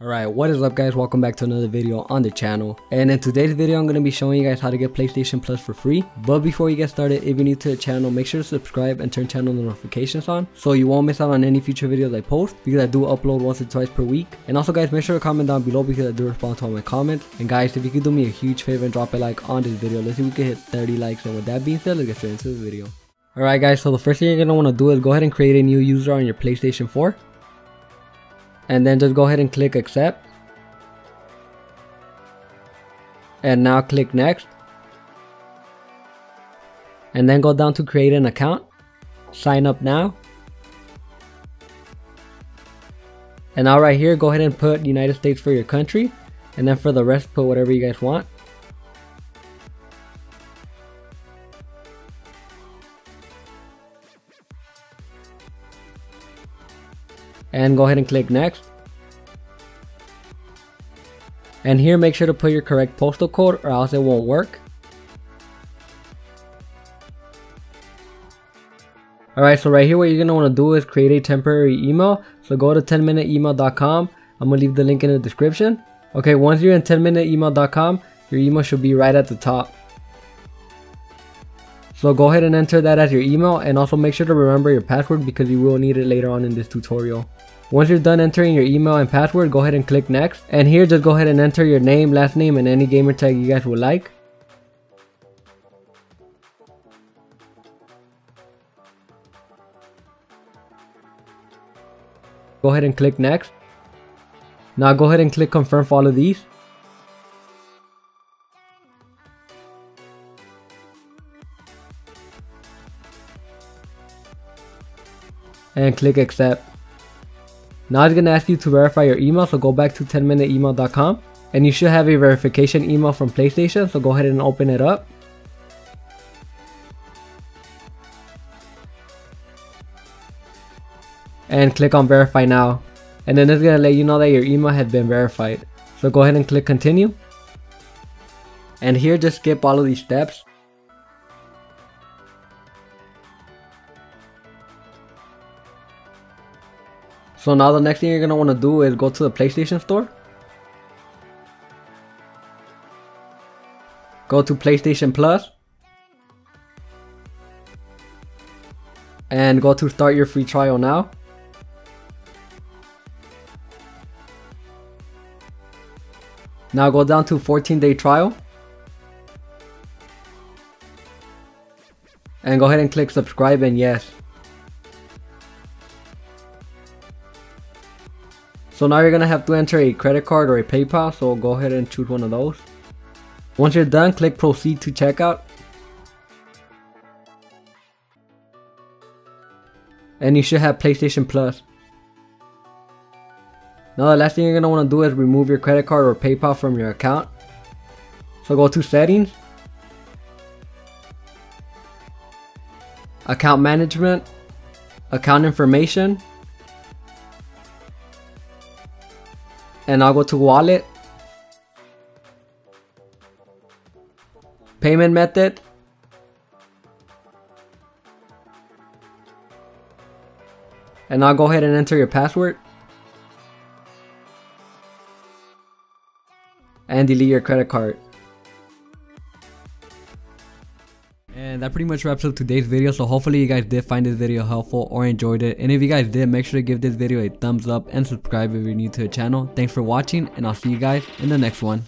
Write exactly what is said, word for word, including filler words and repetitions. Alright, what is up guys, welcome back to another video on the channel, and in today's video I'm going to be showing you guys how to get PlayStation Plus for free. But before you get started, if you're new to the channel, make sure to subscribe and turn channel notifications on so you won't miss out on any future videos I post, because I do upload once or twice per week. And also guys, make sure to comment down below because I do respond to all my comments. And guys, if you could do me a huge favor and drop a like on this video, let's see if we can hit thirty likes. And with that being said, let's get straight into the video. Alright guys, so the first thing you're going to want to do is go ahead and create a new user on your PlayStation four. And then just go ahead and click accept, and now click next, and then go down to create an account, sign up now, and now right here go ahead and put United States for your country, and then for the rest put whatever you guys want. And go ahead and click next, and here make sure to put your correct postal code or else it won't work. Alright, so right here what you're going to want to do is create a temporary email. So go to ten minute email dot com. I'm going to leave the link in the description. Okay, once you're in ten minute email dot com, your email should be right at the top. So go ahead and enter that as your email, and also make sure to remember your password because you will need it later on in this tutorial. Once you're done entering your email and password, go ahead and click next. And here just go ahead and enter your name, last name, and any gamer tag you guys would like. Go ahead and click next. Now go ahead and click confirm for all of these. And click accept. Now it's going to ask you to verify your email, so go back to ten minute email dot com, and you should have a verification email from PlayStation, so go ahead and open it up. And click on verify now, and then it's going to let you know that your email has been verified. So go ahead and click continue, and here just skip all of these steps. So now the next thing you're going to want to do is go to the PlayStation Store. Go to PlayStation Plus. And go to start your free trial now. Now go down to fourteen day trial. And go ahead and click subscribe and yes. So now you're going to have to enter a credit card or a PayPal, so go ahead and choose one of those. Once you're done, click proceed to checkout. And you should have PlayStation Plus. Now the last thing you're going to want to do is remove your credit card or PayPal from your account. So go to settings, account management, account information. And I'll go to wallet, payment method, and I'll go ahead and enter your password and delete your credit card. And that pretty much wraps up today's video, so hopefully you guys did find this video helpful or enjoyed it. And if you guys did, make sure to give this video a thumbs up and subscribe if you're new to the channel. Thanks for watching, and I'll see you guys in the next one.